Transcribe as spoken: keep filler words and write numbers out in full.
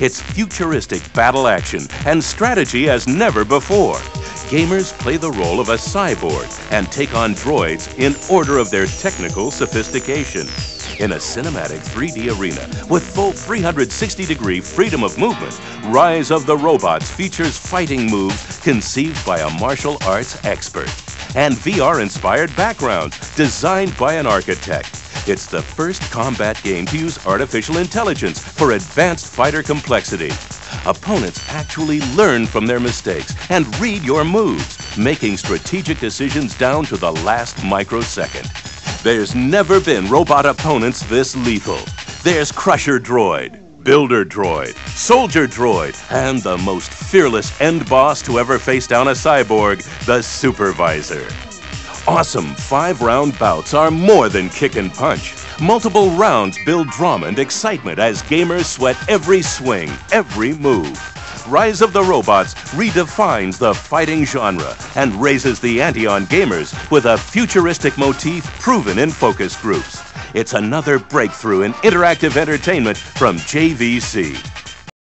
It's futuristic battle action and strategy as never before. Gamers play the role of a cyborg and take on droids in order of their technical sophistication. In a cinematic three D arena with full three hundred sixty degree freedom of movement, Rise of the Robots features fighting moves conceived by a martial arts expert and V R-inspired backgrounds designed by an architect. It's the first combat game to use artificial intelligence for advanced fighter complexity. Opponents actually learn from their mistakes and read your moves, making strategic decisions down to the last microsecond. There's never been robot opponents this lethal. There's Crusher Droid, Builder Droid, Soldier Droid, and the most fearless end boss to ever face down a cyborg, the Supervisor. Awesome five round bouts are more than kick and punch. Multiple rounds build drama and excitement as gamers sweat every swing, every move. Rise of the Robots redefines the fighting genre and raises the ante on gamers with a futuristic motif proven in focus groups. It's another breakthrough in interactive entertainment from J V C.